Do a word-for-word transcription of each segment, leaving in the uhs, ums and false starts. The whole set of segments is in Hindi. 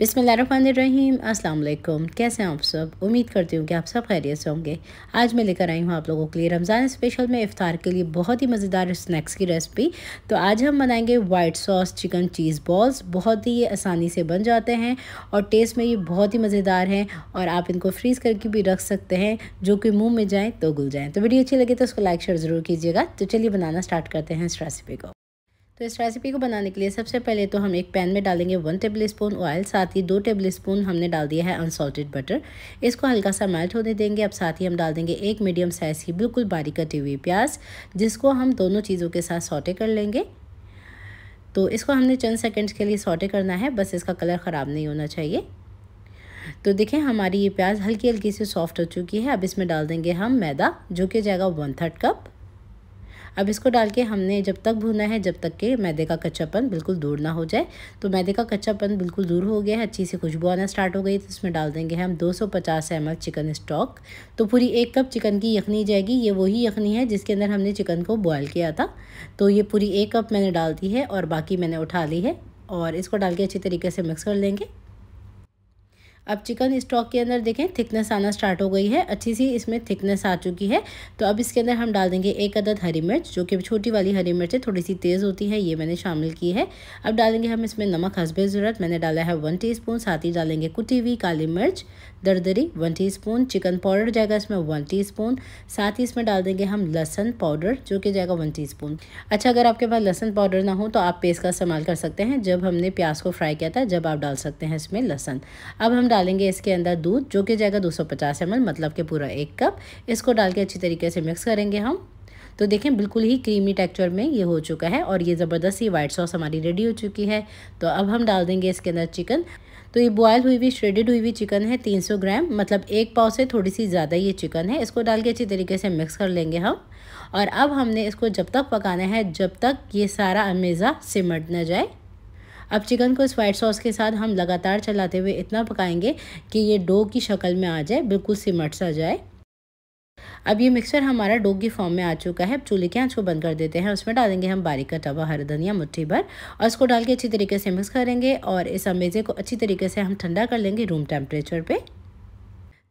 बिस्मिल्लाहिर्रहमानिर्रहीम। अस्सलाम वालेकुम। कैसे हैं आप सब? उम्मीद करती हूँ कि आप सब खैरियत से होंगे। आज मैं लेकर आई हूँ आप लोगों के लिए रमज़ान स्पेशल में इफ़्तार के लिए बहुत ही मज़ेदार स्नैक्स की रेसिपी। तो आज हम बनाएंगे white sauce chicken cheese balls. बहुत ही ये आसानी से बन जाते हैं और टेस्ट में ये बहुत ही मज़ेदार हैं और आप इनको फ्रीज़ करके भी रख सकते हैं, जो कि मुँह में जाएँ तो घुल जाएँ। तो वीडियो अच्छी लगे तो उसको लाइक शेयर ज़रूर कीजिएगा। तो चलिए बनाना स्टार्ट करते हैं इस रेसिपी को। तो इस रेसिपी को बनाने के लिए सबसे पहले तो हम एक पैन में डालेंगे वन टेबलस्पून ऑयल, साथ ही दो टेबलस्पून हमने डाल दिया है अनसॉल्टेड बटर। इसको हल्का सा मेल्ट होने देंगे। अब साथ ही हम डाल देंगे एक मीडियम साइज़ की बिल्कुल बारीक कटी हुई प्याज, जिसको हम दोनों चीज़ों के साथ सौटे कर लेंगे। तो इसको हमने चंद सेकेंड्स के लिए सौटे करना है, बस इसका कलर ख़राब नहीं होना चाहिए। तो देखें हमारी ये प्याज हल्की हल्की से सॉफ्ट हो चुकी है। अब इसमें डाल देंगे हम मैदा, जो कि जाएगा वन थर्ड कप। अब इसको डाल के हमने जब तक भूना है, जब तक के मैदे का कच्चापन बिल्कुल दूर ना हो जाए। तो मैदे का कच्चापन बिल्कुल दूर हो गया है, अच्छी सी खुशबू आना स्टार्ट हो गई। तो इसमें डाल देंगे हम दो सौ पचास एम एल चिकन स्टॉक। तो पूरी एक कप चिकन की यखनी जाएगी। ये वही यखनी है जिसके अंदर हमने चिकन को बॉयल किया था। तो ये पूरी एक कप मैंने डाल दी है और बाकी मैंने उठा ली है, और इसको डाल के अच्छी तरीके से मिक्स कर लेंगे। अब चिकन स्टॉक के अंदर देखें थिकनेस आना स्टार्ट हो गई है, अच्छी सी इसमें थिकनेस आ चुकी है। तो अब इसके अंदर हम डाल देंगे एक अदद हरी मिर्च, जो कि छोटी वाली हरी मिर्च है, थोड़ी सी तेज़ होती है, ये मैंने शामिल की है। अब डालेंगे हम इसमें नमक हस्बे ज़रूरत, मैंने डाला है वन टीस्पून। साथ ही डालेंगे कुटी हुई काली मिर्च दरदरी वन टीस्पून। चिकन पाउडर जाएगा इसमें वन टीस्पून। साथ ही इसमें डाल देंगे हम लहसुन पाउडर, जो कि जाएगा वन टीस्पून। अच्छा, अगर आपके पास लहसुन पाउडर ना हो तो आप पेस्ट का इस्तेमाल कर सकते हैं। जब हमने प्याज को फ्राई किया था, जब आप डाल सकते हैं इसमें लहसुन। अब हम डालेंगे इसके अंदर दूध, जो कि जाएगा दो सौ पचास एम एल, मतलब कि पूरा एक कप। इसको डाल के अच्छी तरीके से मिक्स करेंगे हम। तो देखें बिल्कुल ही क्रीमी टेक्सचर में ये हो चुका है और ये ज़बरदस्त ही वाइट सॉस हमारी रेडी हो चुकी है। तो अब हम डाल देंगे इसके अंदर चिकन। तो ये बॉयल हुई हुई श्रेडेड हुई हुई चिकन है तीन सौ ग्राम, मतलब एक पाव से थोड़ी सी ज़्यादा ये चिकन है। इसको डाल के अच्छी तरीके से मिक्स कर लेंगे हम। और अब हमने इसको जब तक पकाना है, जब तक ये सारा अमेज़ा सिमट न जाए। अब चिकन को इस वाइट सॉस के साथ हम लगातार चलाते हुए इतना पकाएंगे कि ये डो की शक्ल में आ जाए, बिल्कुल सिमट सा जाए। अब ये मिक्सचर हमारा डो की फॉर्म में आ चुका है। अब चूल्हे की आंच को बंद कर देते हैं। उसमें डालेंगे हम बारीक कटा हुआ हरा धनिया मुट्ठी भर, और इसको डाल के अच्छी तरीके से मिक्स करेंगे और इस अमेज़े को अच्छी तरीके से हम ठंडा कर लेंगे रूम टेम्परेचर पर।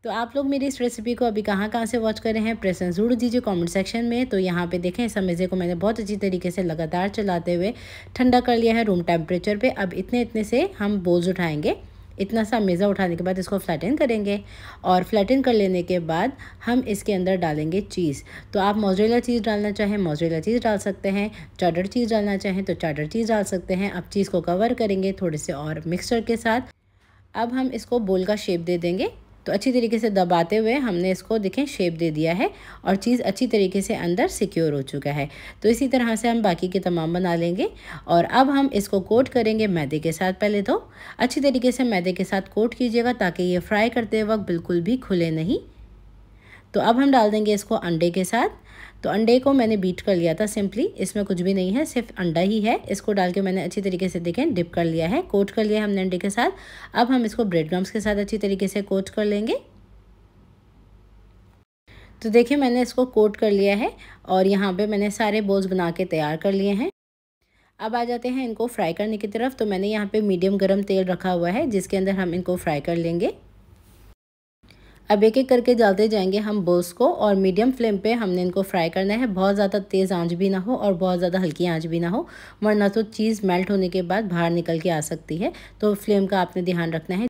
तो आप लोग मेरी इस रेसिपी को अभी कहाँ कहाँ से वॉच कर रहे हैं, प्रेजेंट ज़रूर दीजिए कमेंट सेक्शन में। तो यहाँ पे देखें इस अमेज़े को मैंने बहुत अच्छी तरीके से लगातार चलाते हुए ठंडा कर लिया है रूम टेम्परेचर पे। अब इतने इतने से हम बोल्स उठाएंगे। इतना सा अमेज़ा उठाने के बाद इसको फ्लैटन करेंगे, और फ्लैटन कर लेने के बाद हम इसके अंदर डालेंगे चीज़। तो आप मोज़रेला चीज़ डालना चाहें मोज़रेला चीज़ डाल सकते हैं, चेडर चीज़ डालना चाहें तो चेडर चीज़ डाल सकते हैं। अब चीज़ को कवर करेंगे थोड़े से और मिक्सचर के साथ। अब हम इसको बोल का शेप दे देंगे। तो अच्छी तरीके से दबाते हुए हमने इसको देखें शेप दे दिया है और चीज़ अच्छी तरीके से अंदर सिक्योर हो चुका है। तो इसी तरह से हम बाकी के तमाम बना लेंगे। और अब हम इसको कोट करेंगे मैदे के साथ। पहले तो अच्छी तरीके से मैदे के साथ कोट कीजिएगा ताकि ये फ्राई करते वक्त बिल्कुल भी खुले नहीं। तो अब हम डाल देंगे इसको अंडे के साथ। तो अंडे को मैंने बीट कर लिया था सिंपली, इसमें कुछ भी नहीं है, सिर्फ अंडा ही है। इसको डाल के मैंने अच्छी तरीके से देखें डिप कर लिया है, कोट कर लिया है हमने अंडे के साथ। अब हम इसको ब्रेड क्रम्स के साथ अच्छी तरीके से कोट कर लेंगे। तो देखिए मैंने इसको कोट कर लिया है और यहाँ पे मैंने सारे बॉल्स बना के तैयार कर लिए हैं। अब आ जाते हैं इनको फ्राई करने की तरफ। तो मैंने यहाँ पर मीडियम गर्म तेल रखा हुआ है, जिसके अंदर हम इनको फ्राई कर लेंगे। अब एक एक करके डालते जाएंगे हम बॉल्स को, और मीडियम फ्लेम पे हमने इनको फ्राई करना है। बहुत ज़्यादा तेज़ आंच भी ना हो और बहुत ज़्यादा हल्की आंच भी ना हो, वरना तो चीज़ मेल्ट होने के बाद बाहर निकल के आ सकती है। तो फ्लेम का आपने ध्यान रखना है।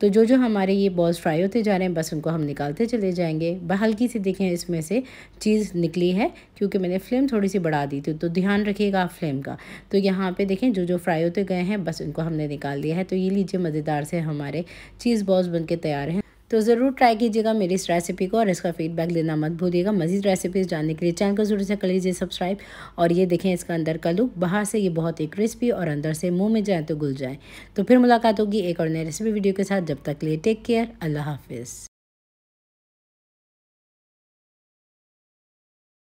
तो जो जो हमारे ये बॉल्स फ्राई होते जा रहे हैं, बस उनको हम निकालते चले जाएंगे। हल्की सी देखें इसमें से चीज़ निकली है, क्योंकि मैंने फ्लेम थोड़ी सी बढ़ा दी थी। तो ध्यान रखिएगा आप फ्लेम का। तो यहाँ पे देखें जो जो फ्राई होते गए हैं, बस उनको हमने निकाल दिया है। तो ये लीजिए मज़ेदार से हमारे चीज़ बॉल्स बन के तैयार हैं। तो ज़रूर ट्राई कीजिएगा मेरी इस रेसिपी को और इसका फीडबैक देना मत भूलिएगा। मज़ीद रेसिपीज़ जानने के लिए चैनल को ज़रूर से कर लीजिए सब्सक्राइब। और ये देखें इसका अंदर का लुक, बाहर से ये बहुत ही क्रिस्पी और अंदर से मुंह में जाए तो घुल जाए। तो फिर मुलाकात होगी एक और नई रेसिपी वीडियो के साथ। जब तक के लिए टेक केयर, अल्लाह हाफिज़।